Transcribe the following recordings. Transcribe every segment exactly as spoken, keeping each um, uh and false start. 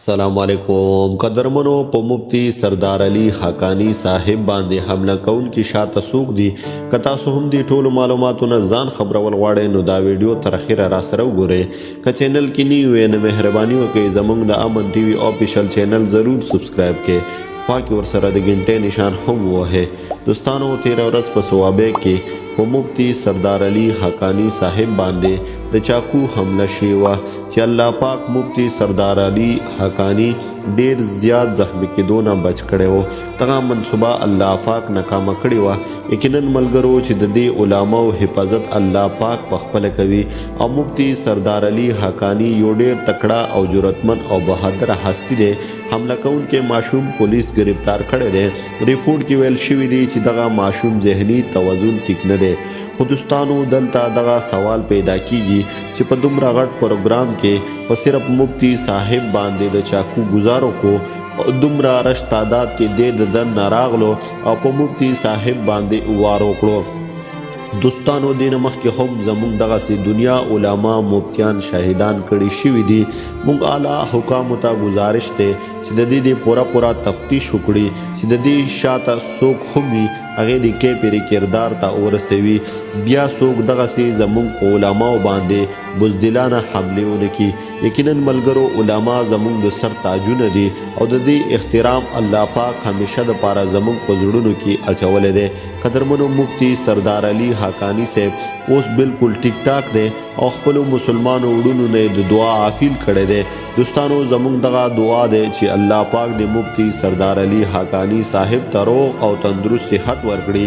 अस्सलामुअलैकुम कदरमनो पो मुफ्ती सरदार अली हक्कानी साहिब बांदे हमला कौन की शाता सूक दी कतासो हम दी ठोल मालूमात न जान खबर वाड़े नो दा वीडियो तरखीरा रासर गोरे का चैनल की नी हुए न मेहरबानी के जमंग द अमन टीवी ऑफिशियल चैनल ज़रूर सब्सक्राइब के पाकि और सरद घंटे निशान हम हुआ है दोस्तानों तेरह रस पसवाबे के वो मुफ्ती सरदार अली हक्कानी साहिब बांदे द चाकू हमला शेवा च अल्लाह पाक मुफ्ती सरदार अली हक्कानी देर ज्यादा जख्मी के दो ना बच खड़े हो तगा मनसूबा अल्लाह पाक नाकाम खड़े हुआ यकीनन मलगरो दे उलामा हिफाजत अल्लाह पाक पखपल कवि और मुफ्ती सरदार अली हक्कानी योडे तकड़ा और जुरतमंद और बहादुर हस्ती दे हमला कौन के मासूम पुलिस गिरफ्तार खड़े दे रिपोर्ट की वेल शिवी दी दगा मासूम जहनी तवजुन टिक न दे खुदस्तान दलता दगा सवाल पैदा कीगी कि पदुमरा घाट प्रोग्राम के पर सिर्फ मुफ्ती साहिब बांधे द चाकू गुजारों को दुमरा रश तादाद के दे दन नाराग लो और मुफ्ती साहिब बांधे उवारों को दोस्तानों दिन मख के हम जमुंग दगा से दुनिया उलामा मुफ्तियान शाहिदान कड़ी शिवी दी मुंग आला हुकामता गुजारिश थे सिददी ने पूरा पूरा तफ्तीश हुकड़ी सिददी शाता सोख हुमी अगे दिखे पेरे किरदार ता और सेवी ब्या सोख दगा से जमुंग उलामा बांधे बुजदिलाना हमले उन की यकीनन मलगरो उलामा जमुंग द सर ताजुन दी और ददी एहतराम अल्लाह पाक हमेशा द पारा जमुंग पजड़ुन की अचवल दे कदरमनो मुफ्ती सरदार अली हक्कानी से उस बिल्कुल टिक टाक दे और खपलो मुसलमान उड़ून ने दुआ आफिल खड़े दे दोस्तानों जमुंग दगा दुआ दे कि अल्लाह पाक ने मुफ्ती सरदार अली हक्कानी साहिब तरो और तंदुरुस्त सेहत वर्कड़ी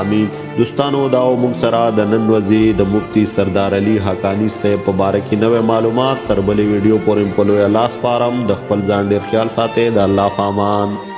आमीन दोस्तानों दाओ मुंगसरा दनन वजी द मुफ्ती सरदार अली हक्कानी से मुबारकी नवे मालूमात तरबली वीडियो पर इम्पलो लास्ट फारम दखपल जान डेर ख्याल साते द अल्लाह फामान।